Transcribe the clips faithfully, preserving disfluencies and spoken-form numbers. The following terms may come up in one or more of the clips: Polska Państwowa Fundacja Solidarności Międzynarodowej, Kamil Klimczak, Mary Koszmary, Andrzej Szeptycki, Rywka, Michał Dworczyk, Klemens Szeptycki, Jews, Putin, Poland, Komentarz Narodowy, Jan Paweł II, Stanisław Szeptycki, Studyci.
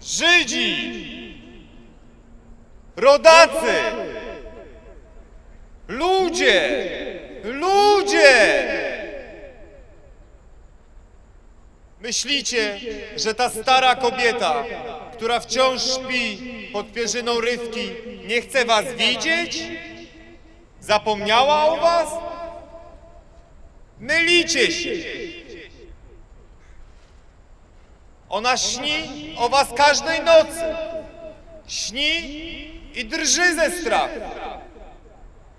Żydzi, rodacy, ludzie, ludzie! Myślicie, że ta stara kobieta, która wciąż śpi pod pierzyną Rywki, nie chce was widzieć? Zapomniała o was? Mylicie się! Ona śni o was każdej nocy. Śni i drży ze strachu.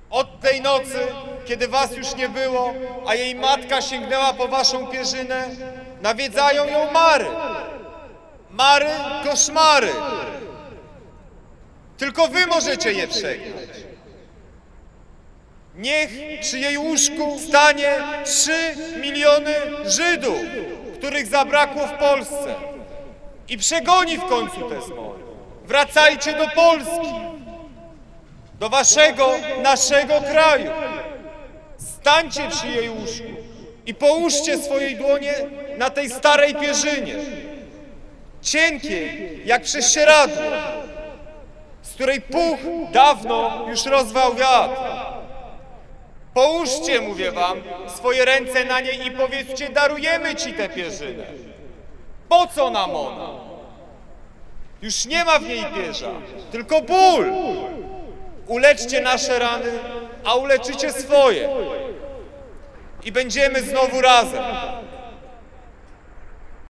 Od tej nocy, kiedy was już nie było, a jej matka sięgnęła po waszą pierzynę, nawiedzają ją Mary. Mary Koszmary. Tylko wy możecie je przegnać. Niech przy jej łóżku stanie trzy miliony Żydów, których zabrakło w Polsce, i przegoni w końcu te zmory. Wracajcie do Polski, do waszego, naszego kraju. Stańcie przy jej łóżku i połóżcie swojej dłonie na tej starej pierzynie, cienkiej jak prześcieradło, z której puch dawno już rozwał wiatr. Połóżcie, mówię wam, swoje ręce na niej i powiedzcie: darujemy ci tę pierzynę. Po co nam ona? Już nie ma w niej pierza, tylko ból. Uleczcie nasze rany, a uleczycie swoje. I będziemy znowu razem.